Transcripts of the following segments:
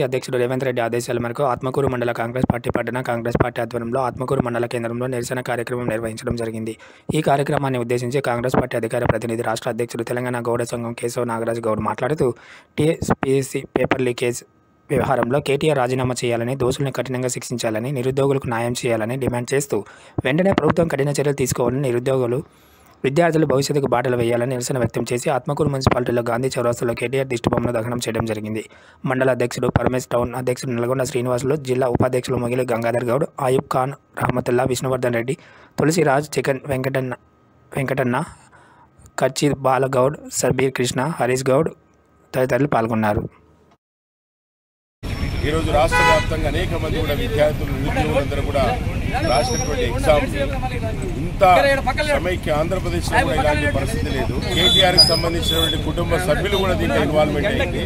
PCC అధ్యక్షుడు రేవంత్ రెడ్డి ఆదేశాల మేరకు ఆత్మకూరు మండల కాంగ్రెస్ పార్టీ పట్టణ కాంగ్రెస్ పార్టీ ఆధ్వర్యంలో ఆత్మకూరు మండల కేంద్రంలో నిరసన కార్యక్రమం నిర్వహించడం జరిగింది. ఈ కార్యక్రమాన్ని ఉద్దేశించి కాంగ్రెస్ పార్టీ అధికార ప్రతినిధి రాష్ట్ర అధ్యక్షుడు తెలంగాణ గౌడ సంఘం కేశవ నాగరాజ్ గౌడ్ మాట్లాడుతూ టీఎస్పీఎస్సీ పేపర్ లీకేజ్ వ్యవహారంలో కేటీఆర్ రాజీనామా చేయాలని, దోషులను కఠినంగా శిక్షించాలని, నిరుద్యోగులకు న్యాయం చేయాలని డిమాండ్ చేస్తూ వెంటనే ప్రభుత్వం కఠిన చర్యలు తీసుకోవాలని, నిరుద్యోగులు విద్యార్థులు భవిష్యత్తుకు బాటలు వేయాలని నిరసన వ్యక్తం చేసి ఆత్మకూరు మున్సిపాలిటీలో గాంధీ చౌరస్తాలో కేటీఆర్ దిష్టిబొమ్మను దహనం చేయడం జరిగింది. మండల అధ్యక్షుడు పరమేశ్, టౌన్ అధ్యక్షుడు నల్గొండ శ్రీనివాసులు, జిల్లా ఉపాధ్యక్షులు మొగిలి గంగాధర్ గౌడ్, ఆయుబ్ ఖాన్, రహమతుల్లా, విష్ణువర్ధన్ రెడ్డి, తులసిరాజ్, చికెన్ వెంకటన్న, కచ్చి బాలగౌడ్, సబీర్ కృష్ణ, హరీష్ గౌడ్ తదితరులు పాల్గొన్నారు. ఈరోజు రాష్ట్ర వ్యాప్తంగా అనేక మంది కూడా విద్యార్థులు, నిరుద్యోగులందరూ కూడా రాసినటువంటి ఎగ్జామ్ ఇంత సమైక్య ఆంధ్రప్రదేశ్లో కూడా ఇలాంటి పరిస్థితి లేదు. కేటీఆర్కి సంబంధించినటువంటి కుటుంబ సభ్యులు కూడా దీంట్లో ఇన్వాల్వ్మెంట్ అయింది.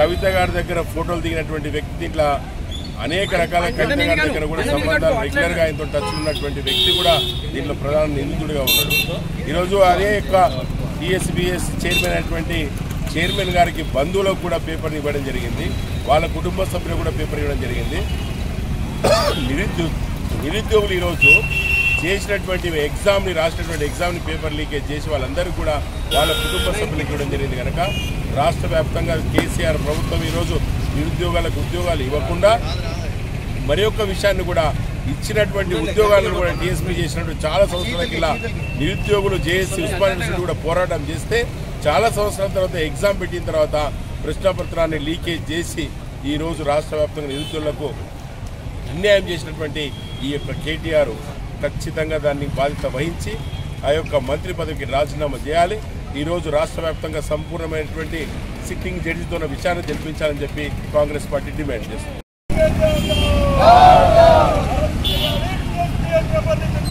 కవిత గారి దగ్గర ఫోటోలు దిగినటువంటి వ్యక్తి, దీంట్లో అనేక రకాల కవిత గారి దగ్గర కూడా సంబంధాలు రెగ్యులర్గా ఆయనతో టచ్ ఉన్నటువంటి వ్యక్తి కూడా దీంట్లో ప్రధాన నిందితుడిగా ఉన్నాడు. ఈరోజు అదే యొక్క టీఎస్బీఎస్ చైర్మన్ అయినటువంటి చైర్మన్ గారికి బంధువులకు కూడా పేపర్ ఇవ్వడం జరిగింది, వాళ్ళ కుటుంబ సభ్యులకు కూడా పేపర్ ఇవ్వడం జరిగింది. నిరుద్యోగులు ఈరోజు చేసినటువంటి ఎగ్జామ్ని, రాసినటువంటి ఎగ్జామ్ని పేపర్ లీకేజ్ చేసి వాళ్ళందరూ కూడా వాళ్ళ కుటుంబ సభ్యులకు ఇవ్వడం జరిగింది. కనుక రాష్ట్ర వ్యాప్తంగా కేసీఆర్ ప్రభుత్వం ఈరోజు నిరుద్యోగాలకు ఉద్యోగాలు ఇవ్వకుండా మరి యొక్క విషయాన్ని కూడా, ఇచ్చినటువంటి ఉద్యోగాలను కూడా టీఎస్పీ చేసినట్టు చాలా సంవత్సరాల కింద నిరుద్యోగులు జేఎస్సీ ఉస్మానియా కూడా పోరాటం చేస్తే చాలా సంవత్సరాల తర్వాత ఎగ్జామ్ పెట్టిన తర్వాత ప్రశ్నపత్రాన్ని లీకేజ్ చేసి ఈరోజు రాష్ట్ర వ్యాప్తంగా నిరుద్యోగులకు అన్యాయం చేసినటువంటి ఈ యొక్క కేటీఆర్ ఖచ్చితంగా దాన్ని బాధ్యత వహించి ఆ యొక్క మంత్రి పదవికి రాజీనామా చేయాలి. ఈరోజు రాష్ట్ర వ్యాప్తంగా సంపూర్ణమైనటువంటి సిట్టింగ్ జడ్జితో విచారణ జరిపించాలని చెప్పి కాంగ్రెస్ పార్టీ డిమాండ్ చేస్తుంది.